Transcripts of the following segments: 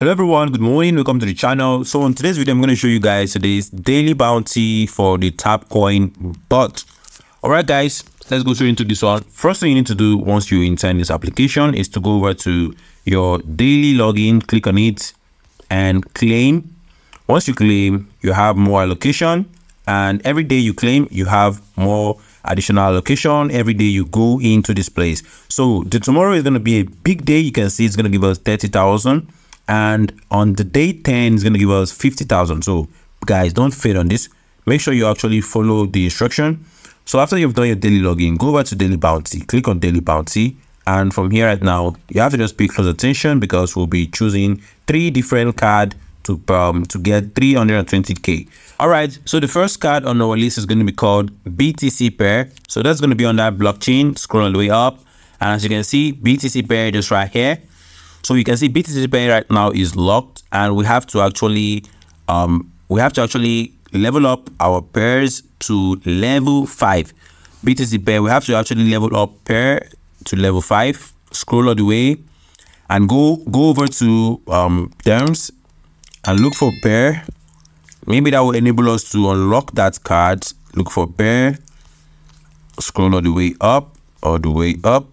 Hello everyone, good morning, welcome to the channel. So on today's video I'm going to show you guys today's daily bounty for the Tapcoin bot. All right guys, let's go straight into this one. First thing you need to do once you intern this application is to go over to your daily login, click on it and claim. Once you claim, you have more allocation, and every day you claim you have more additional allocation. Every day you go into this place. So the tomorrow is going to be a big day. You can see it's going to give us 30,000. And on the day 10 is going to give us 50,000. So guys, don't fail on this. Make sure you actually follow the instruction. So after you've done your daily login, go over to daily bounty, click on daily bounty, and from here right now you have to just pay close attention because we'll be choosing three different cards to get 320k. All right, so the first card on our list is going to be called BTC pair. So that's going to be on that blockchain. Scroll all the way up, and as you can see, BTC pair just right here. So you can see BTC pair right now is locked, and we have to actually level up our pairs to level 5. BTC pair, we have to actually level up pair to level 5. Scroll all the way and go over to terms and look for pair. Maybe that will enable us to unlock that card. Look for pair. Scroll all the way up, all the way up.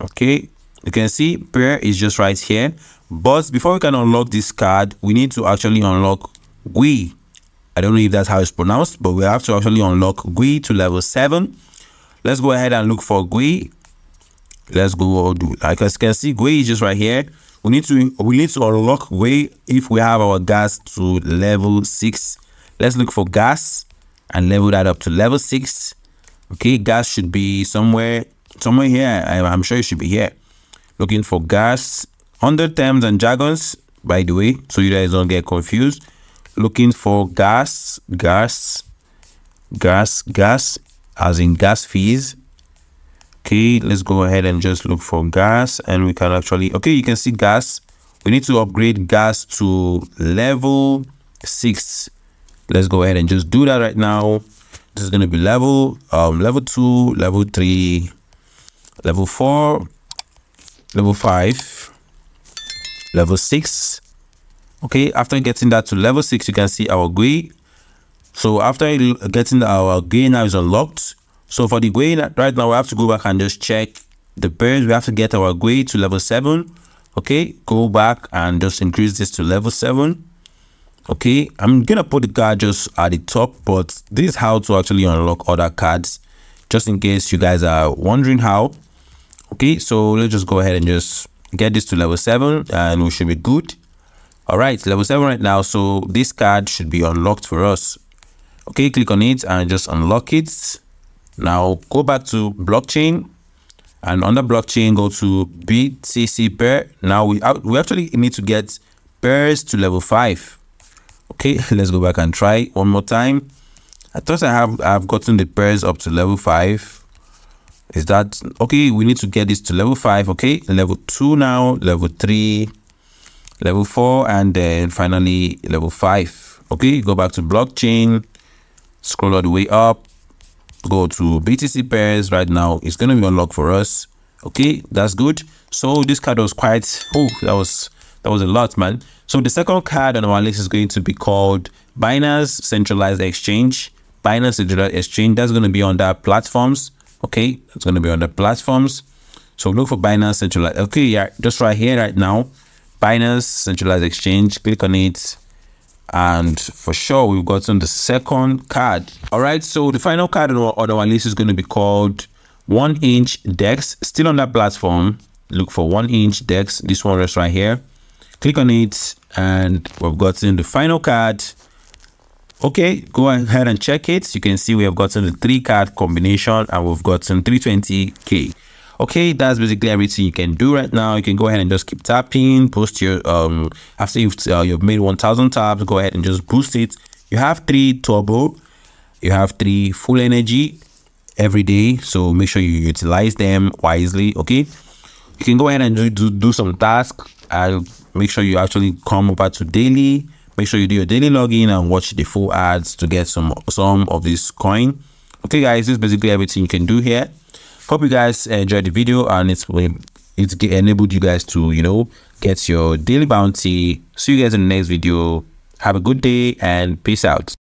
Okay. You can see pair is just right here, but before we can unlock this card, we need to actually unlock GUI. I don't know if that's how it's pronounced, but we have to actually unlock GUI to level 7. Let's go ahead and look for GUI. Let's go do. Like as you can see, GUI is just right here. We need to unlock GUI if we have our gas to level 6. Let's look for gas and level that up to level 6. Okay, gas should be somewhere here. I'm sure it should be here. Looking for gas under terms and jargons, by the way, so you guys don't get confused. Looking for gas as in gas fees. Okay, let's go ahead and just look for gas, and we can actually, okay, you can see gas. We need to upgrade gas to level 6. Let's go ahead and just do that right now. This is going to be level 2, level 3, level 4, level 5, level 6. Okay, after getting that to level 6, you can see our GUI. So after getting our GUI, now is unlocked. So for the GUI right now, we have to go back and just check the pairs. We have to get our GUI to level 7. Okay, go back and just increase this to level 7. Okay, I'm gonna put the card just at the top, but this is how to actually unlock other cards, just in case you guys are wondering how. Okay, so let's just go ahead and just get this to level 7 and we should be good. All right, level 7 right now. So this card should be unlocked for us. Okay, click on it and just unlock it. Now go back to blockchain, and under blockchain go to BTC pair. Now we actually need to get pairs to level 5. Okay, let's go back and try one more time. I thought I've gotten the pairs up to level 5. Is that okay? We need to get this to level 5. Okay, level 2 now, level 3, level 4, and then finally level 5. Okay, go back to blockchain, scroll all the way up, go to BTC pairs. Right now it's gonna be unlocked for us. Okay, that's good. So this card was quite, oh, that was a lot, man. So the second card on our list is going to be called Binance centralized exchange. Binance centralized exchange, that's going to be on that platforms. Okay, it's going to be on the platforms. So look for Binance centralized. Okay, yeah, just right here right now, Binance centralized exchange, click on it, and for sure we've gotten the second card. All right, so the final card on our list is going to be called 1inch DEX. Still on that platform, look for 1inch DEX. This one is right here, click on it, and we've gotten the final card. Okay, go ahead and check it. You can see we have gotten the 3 card combination and we've gotten 320k. Okay, that's basically everything you can do right now. You can go ahead and just keep tapping, post your after you've made 1,000 taps, go ahead and just boost it. You have 3 turbo, you have 3 full energy every day, so make sure you utilize them wisely. Okay, you can go ahead and do some tasks, and make sure you actually come over to daily. Make sure you do your daily login and watch the full ads to get some of this coin. Okay guys, this is basically everything you can do here. Hope you guys enjoyed the video, and it's It's enabled you guys to, you know, get your daily bounty. See you guys in the next video. Have a good day and peace out.